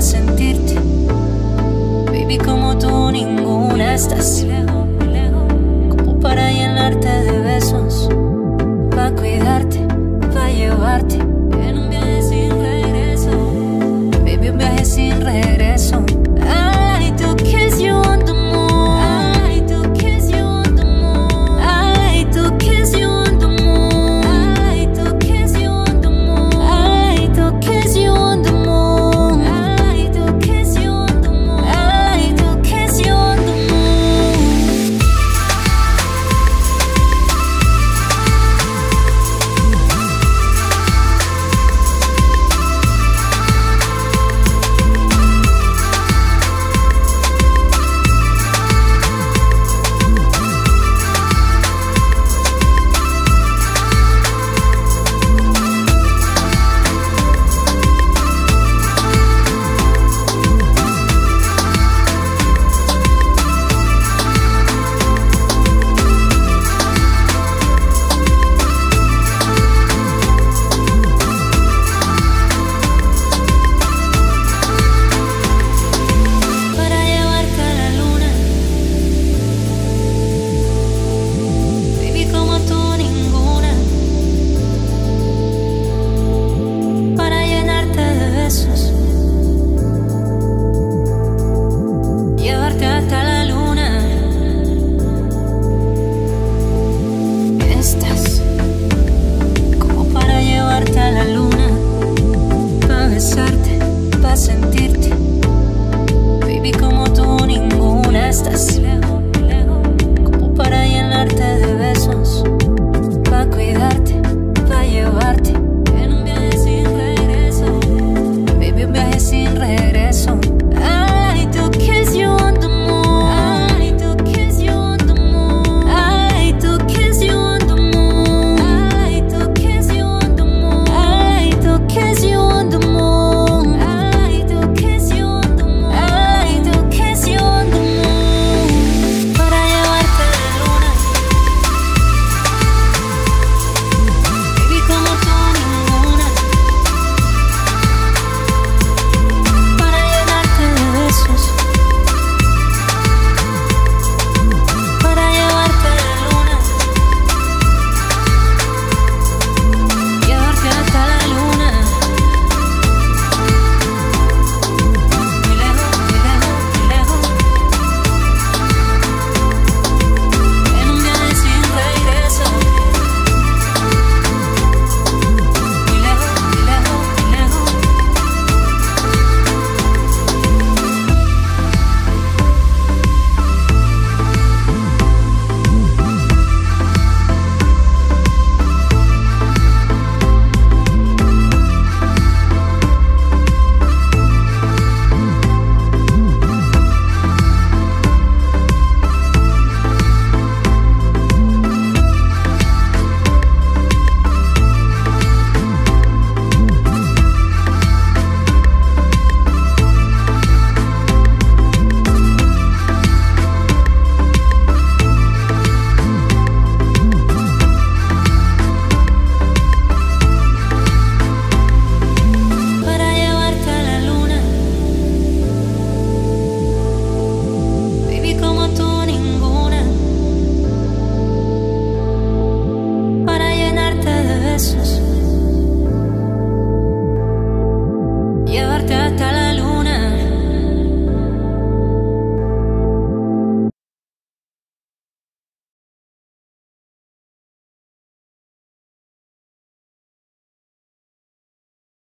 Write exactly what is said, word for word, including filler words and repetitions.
a sentirte, baby, como tú ninguna. Estás como para llenarte de besos, pa' cuidarte, pa' llevarte.